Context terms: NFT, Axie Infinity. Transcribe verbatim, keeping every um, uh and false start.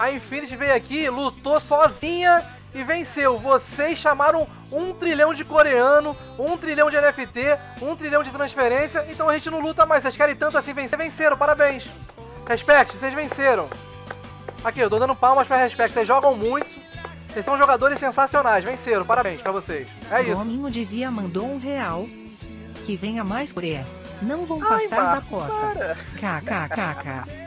A Infinity veio aqui, lutou sozinha e venceu. Vocês chamaram um trilhão de coreano, um trilhão de N F T, um trilhão de transferência. Então a gente não luta mais. Vocês querem tanto assim vencer? Venceram, parabéns. Respect, vocês venceram. Aqui, eu tô dando palmas pra Respect. Vocês jogam muito. Vocês são jogadores sensacionais. Venceram, parabéns pra vocês. É isso. O Domingo dizia, mandou um real. Que venha mais por essa. Não vão Ai, passar Marcos, da porta. Kkkkk.